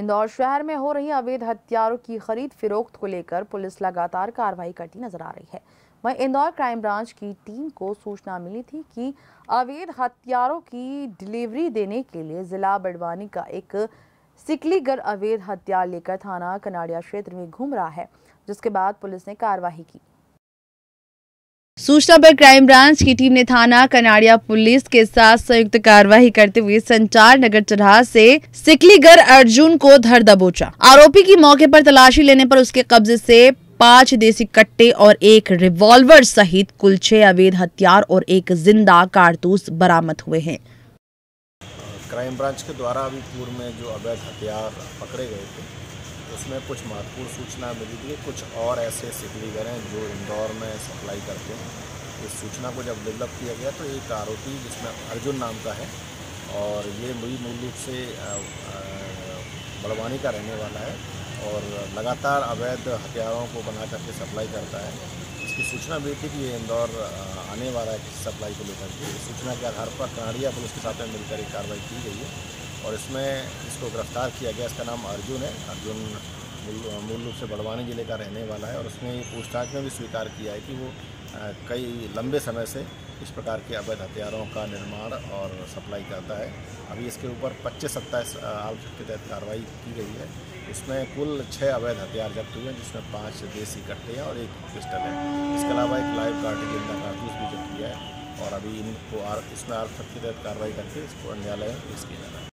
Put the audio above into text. इंदौर शहर में हो रही अवैध हथियारों की खरीद फरोख्त को लेकर पुलिस लगातार कार्रवाई करती नजर आ रही है। वहीं इंदौर क्राइम ब्रांच की टीम को सूचना मिली थी कि अवैध हथियारों की डिलीवरी देने के लिए जिला बड़वानी का एक सिकलीगर अवैध हथियार लेकर थाना कनाड़िया क्षेत्र में घूम रहा है, जिसके बाद पुलिस ने कार्रवाई की। सूचना पर क्राइम ब्रांच की टीम ने थाना कनाड़िया पुलिस के साथ संयुक्त कार्रवाई करते हुए संचार नगर चौराहा से सिकलीगर अर्जुन को धर दबोचा। आरोपी की मौके पर तलाशी लेने पर उसके कब्जे से 5 देसी कट्टे और 1 रिवॉल्वर सहित कुल 6 अवैध हथियार और 1 जिंदा कारतूस बरामद हुए हैं। क्राइम ब्रांच के द्वारा अभी पूर्व में जो अवैध हथियार पकड़े गए थे उसमें कुछ महत्वपूर्ण सूचना मिली थी। कुछ और ऐसे सिकलीगर हैं जो इंदौर में सप्लाई करते हैं। इस सूचना को जब डेवलप किया गया तो एक आरोपी जिसमें अर्जुन नाम का है और ये मूल रूप से बड़वानी का रहने वाला है और लगातार अवैध हथियारों को बना करके सप्लाई करता है। इसकी सूचना मिली थी कि ये इंदौर आने वाला है किसी सप्लाई को लेकर के। सूचना के आधार पर कनाड़िया पुलिस के साथ में मिलकर एक कार्रवाई की गई है और इसमें इसको गिरफ्तार किया गया। इसका नाम अर्जुन है। अर्जुन मूल रूप से बड़वानी जिले का रहने वाला है और उसने पूछताछ में भी स्वीकार किया है कि वो कई लंबे समय से इस प्रकार के अवैध हथियारों का निर्माण और सप्लाई करता है। अभी इसके ऊपर 25-27 आर्टिकल के तहत कार्रवाई की गई है। उसमें कुल 6 अवैध हथियार जब्त हुए हैं, जिसमें 5 देसी कट्टे और 1 पिस्टल है। इसके अलावा एक लाइव कारतूस भी जब्त किया है और अभी इसमें आर्टिकल के तहत कार्रवाई करके इसको न्यायालय में पेश किया जा रहा है।